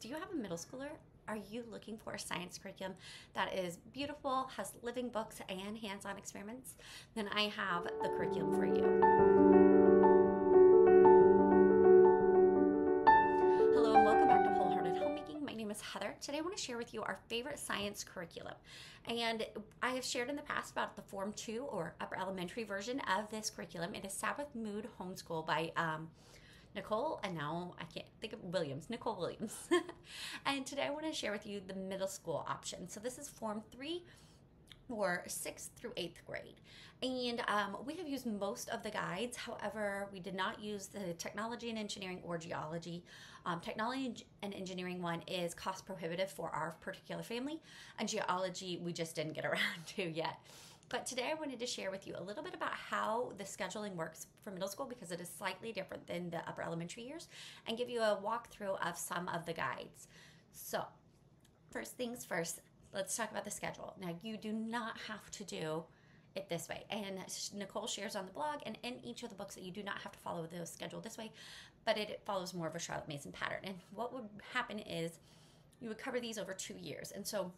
Do you have a middle schooler? Are you looking for a science curriculum that is beautiful, has living books and hands-on experiments? Then I have the curriculum for you. Hello and welcome back to Wholehearted Homemaking. My name is Heather. Today I want to share with you our favorite science curriculum. And I have shared in the past about the Form 2 or upper elementary version of this curriculum. It is Sabbath Mood Homeschool by Nicole Williams. And today I want to share with you the middle school option. So this is Form 3 for 6th through 8th grade. And we have used most of the guides. However, we did not use the technology and engineering or geology. Technology and engineering one is cost prohibitive for our particular family, and geology we just didn't get around to yet. But today I wanted to share with you a little bit about how the scheduling works for middle school, because it is slightly different than the upper elementary years, and give you a walkthrough of some of the guides. So first things first, let's talk about the schedule. Now, you do not have to do it this way, and Nicole shares on the blog and in each of the books that you do not have to follow the schedule this way, but it follows more of a Charlotte Mason pattern. And what would happen is you would cover these over 2 years. And so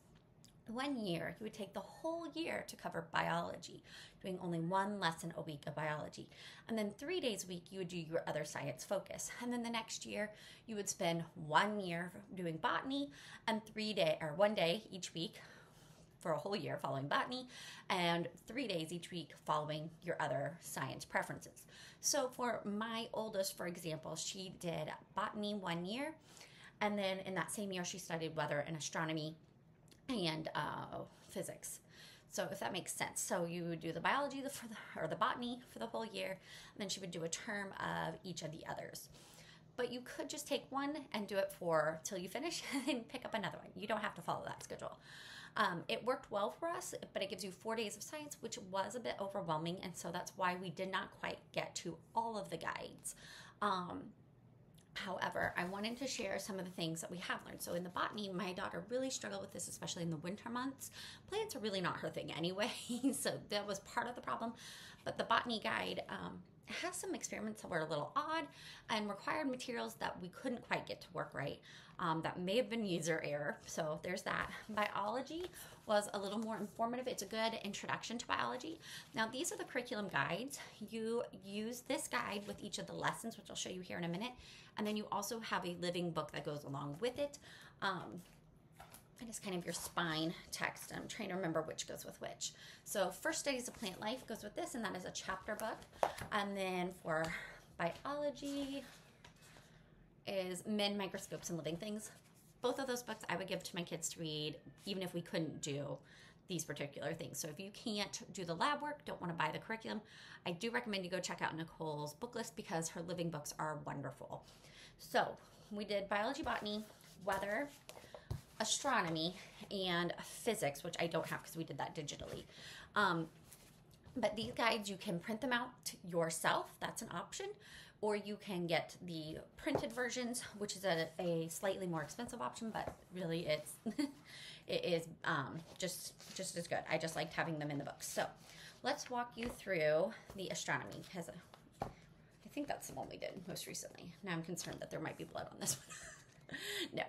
1 year, you would take the whole year to cover biology, doing only one lesson a week of biology. And then 3 days a week, you would do your other science focus. And then the next year, you would spend 1 year doing botany and 3 days, or 1 day each week for a whole year following botany, and 3 days each week following your other science preferences. So for my oldest, for example, she did botany 1 year. And then in that same year, she studied weather and astronomy and physics. So if that makes sense. So you would do the biology or the botany for the whole year, and then she would do a term of each of the others. But you could just take one and do it for till you finish and pick up another one. You don't have to follow that schedule. It worked well for us, but it gives you 4 days of science, which was a bit overwhelming, and so that's why we did not quite get to all of the guides. However, I wanted to share some of the things that we have learned. So in the botany, my daughter really struggled with this, especially in the winter months. Plants are really not her thing anyway, so that was part of the problem. But the botany guide has some experiments that were a little odd and required materials that we couldn't quite get to work right. That may have been user error, so there's that. Biology was a little more informative. It's a good introduction to biology. Now, these are the curriculum guides. You use this guide with each of the lessons, which I'll show you here in a minute, and then you also have a living book that goes along with it. It is kind of your spine text. I'm trying to remember which goes with which. So First Studies of Plant Life goes with this, and that is a chapter book. And then for biology is Men, Microscopes, and Living Things. Both of those books I would give to my kids to read, even if we couldn't do these particular things. So if you can't do the lab work, don't want to buy the curriculum, I do recommend you go check out Nicole's book list, because her living books are wonderful. So we did biology, botany, weather, astronomy, and physics, which I don't have because we did that digitally. But these guides, you can print them out yourself. That's an option. Or you can get the printed versions, which is a slightly more expensive option, but really it's it is just as good. I just liked having them in the books. So let's walk you through the astronomy, because I think that's the one we did most recently. Now I'm concerned that there might be blood on this one. No.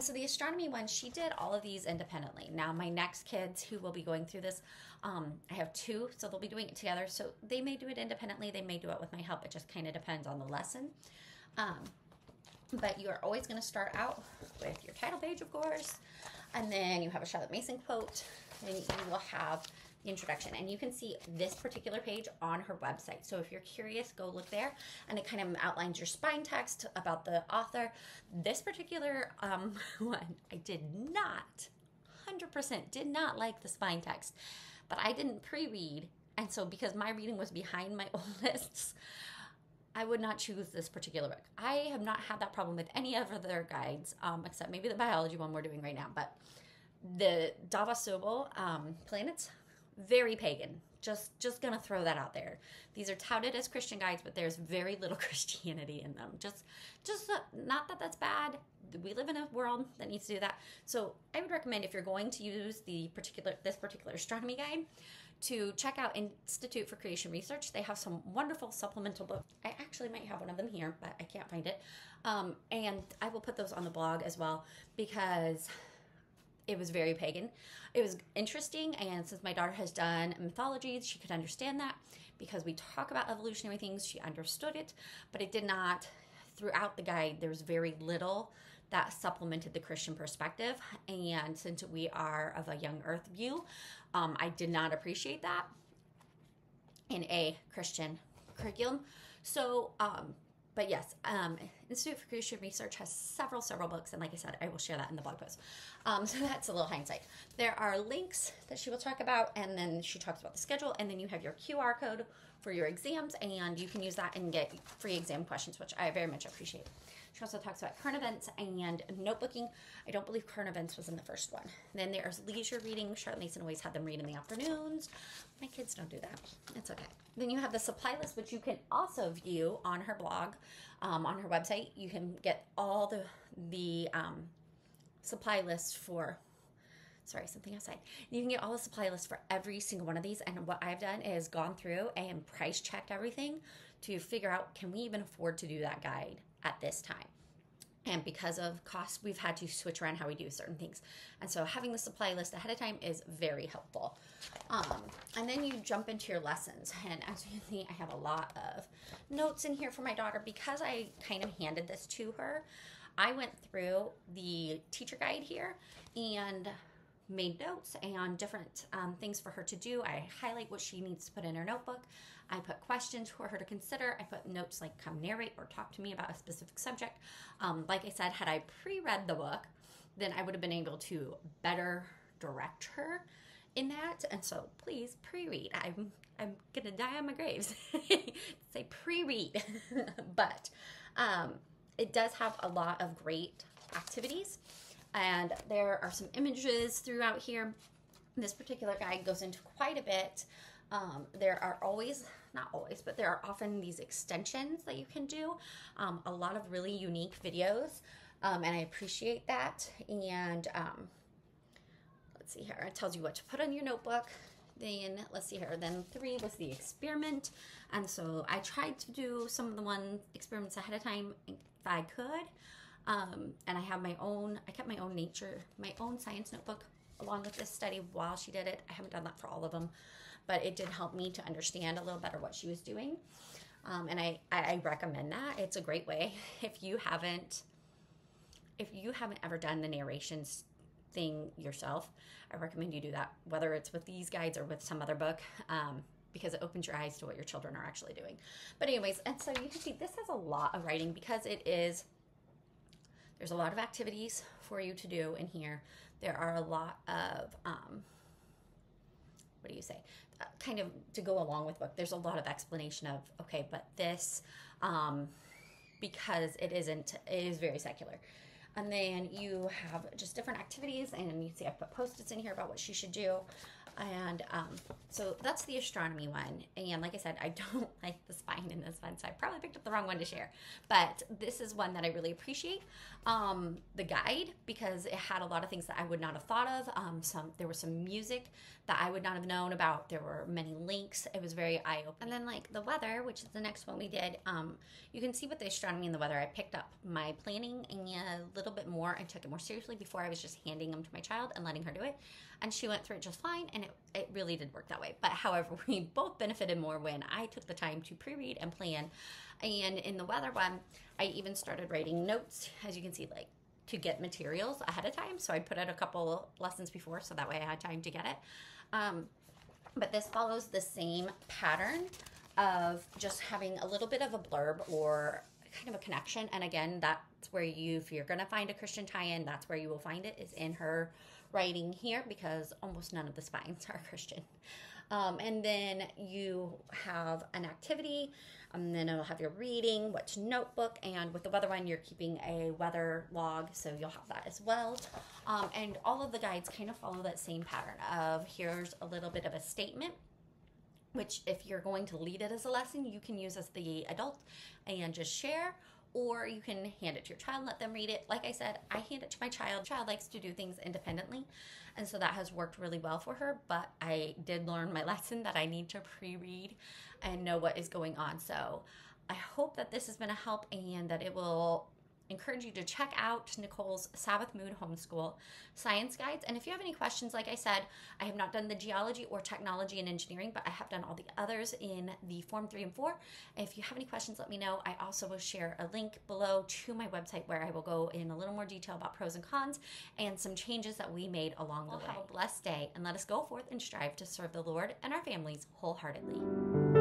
So the astronomy one, she did all of these independently. Now my next kids who will be going through this, I have two, so they'll be doing it together. So they may do it independently. They may do it with my help. It just kind of depends on the lesson. But you are always going to start out with your title page, of course, and then you have a Charlotte Mason quote, and you will have the introduction. And you can see this particular page on her website. So if you're curious, go look there, and it kind of outlines your spine text about the author. This particular one, I did not, 100% did not like the spine text, but I didn't pre-read. And so because my reading was behind my oldest's, I would not choose this particular book. I have not had that problem with any of their guides, except maybe the biology one we're doing right now. But the Dava Sobel planets, very pagan. Just gonna throw that out there. These are touted as Christian guides, but there's very little Christianity in them. Just not that that's bad. We live in a world that needs to do that. So I would recommend, if you're going to use this particular astronomy guide, to check out Institute for Creation Research. They have some wonderful supplemental books. I actually might have one of them here, but I can't find it. And I will put those on the blog as well, because it was very pagan. It was interesting, and since my daughter has done mythology, she could understand that because we talk about evolutionary things. She understood it, but it did not, throughout the guide, there was very little that supplemented the Christian perspective. And since we are of a young earth view, I did not appreciate that in a Christian curriculum. So, but yes, Institute for Creation Research has several books, and like I said, I will share that in the blog post. So that's a little hindsight. There are links that she will talk about, and then she talks about the schedule, and then you have your QR code for your exams, and you can use that and get free exam questions, which I very much appreciate. She also talks about current events and notebooking. I don't believe current events was in the first one. Then there's leisure reading. Charlotte Mason always had them read in the afternoons. My kids don't do that. It's okay. Then you have the supply list, which you can also view on her blog, on her website. You can get all the supply list for, sorry, something outside. You can get all the supply list for every single one of these. And what I've done is gone through and price checked everything to figure out, can we even afford to do that guide at this time? And because of cost, we've had to switch around how we do certain things. And so having the supply list ahead of time is very helpful. And then you jump into your lessons. And as you can see, I have a lot of notes in here for my daughter because I kind of handed this to her. I went through the teacher guide here and made notes and different things for her to do. I highlight what she needs to put in her notebook. I put questions for her to consider. I put notes like come narrate or talk to me about a specific subject. Like I said, had I pre-read the book, then I would have been able to better direct her in that. And so please pre-read. I'm gonna die on my graves. Say pre-read. But it does have a lot of great activities. And there are some images throughout here. This particular guide goes into quite a bit. There are always, not always, but there are often these extensions that you can do. A lot of really unique videos, and I appreciate that. And let's see here, it tells you what to put on your notebook. Then let's see here, then 3 was the experiment. And so I tried to do some of the experiments ahead of time if I could. And I have my own, I kept my own nature, my own science notebook along with this study while she did it. I haven't done that for all of them, but it did help me to understand a little better what she was doing. And I recommend that. It's a great way. If you haven't ever done the narrations thing yourself, I recommend you do that, whether it's with these guides or with some other book, because it opens your eyes to what your children are actually doing. But anyways, and so you can see this has a lot of writing because it is, there's a lot of activities for you to do in here. There are a lot of, what do you say? Kind of to go along with book. There's a lot of explanation of, okay, but this, because it is very secular. And then you have just different activities, and you see I put Post-its in here about what she should do. And so that's the astronomy one. And like I said, I don't like the spine in this one, so I probably picked up the wrong one to share. But this is one that I really appreciate, the guide, because it had a lot of things that I would not have thought of. There was some music that I would not have known about. There were many links. It was very eye-opening. And then like the weather, which is the next one we did, you can see with the astronomy and the weather, I picked up my planning and a little bit more and took it more seriously. Before I was just handing them to my child and letting her do it. And she went through it just fine, and it really did work that way. But however, we both benefited more when I took the time to pre-read and plan. And in the weather one, I even started writing notes, as you can see, like to get materials ahead of time. So I put out a couple lessons before, so that way I had time to get it. But this follows the same pattern of just having a little bit of a blurb or kind of a connection. And again, that's where you, if you're going to find a Christian tie-in, that's where you will find it, is in her writing here, because almost none of the spines are Christian. And then you have an activity, and then it'll have your reading, what's notebook, and with the weather one, you're keeping a weather log, so you'll have that as well. And all of the guides kind of follow that same pattern of here's a little bit of a statement, which if you're going to lead it as a lesson, you can use as the adult and just share, or you can hand it to your child, let them read it. Like I said, I hand it to my child. Child likes to do things independently, and so that has worked really well for her, but I did learn my lesson that I need to pre-read and know what is going on. So I hope that this has been a help and that it will encourage you to check out Nicole's Sabbath Mood Homeschool Science Guides. And if you have any questions, like I said, I have not done the geology or technology and engineering, but I have done all the others in the Form 3 and 4. If you have any questions, let me know. I also will share a link below to my website where I will go in a little more detail about pros and cons and some changes that we made along the way. Have a blessed day, and let us go forth and strive to serve the Lord and our families wholeheartedly.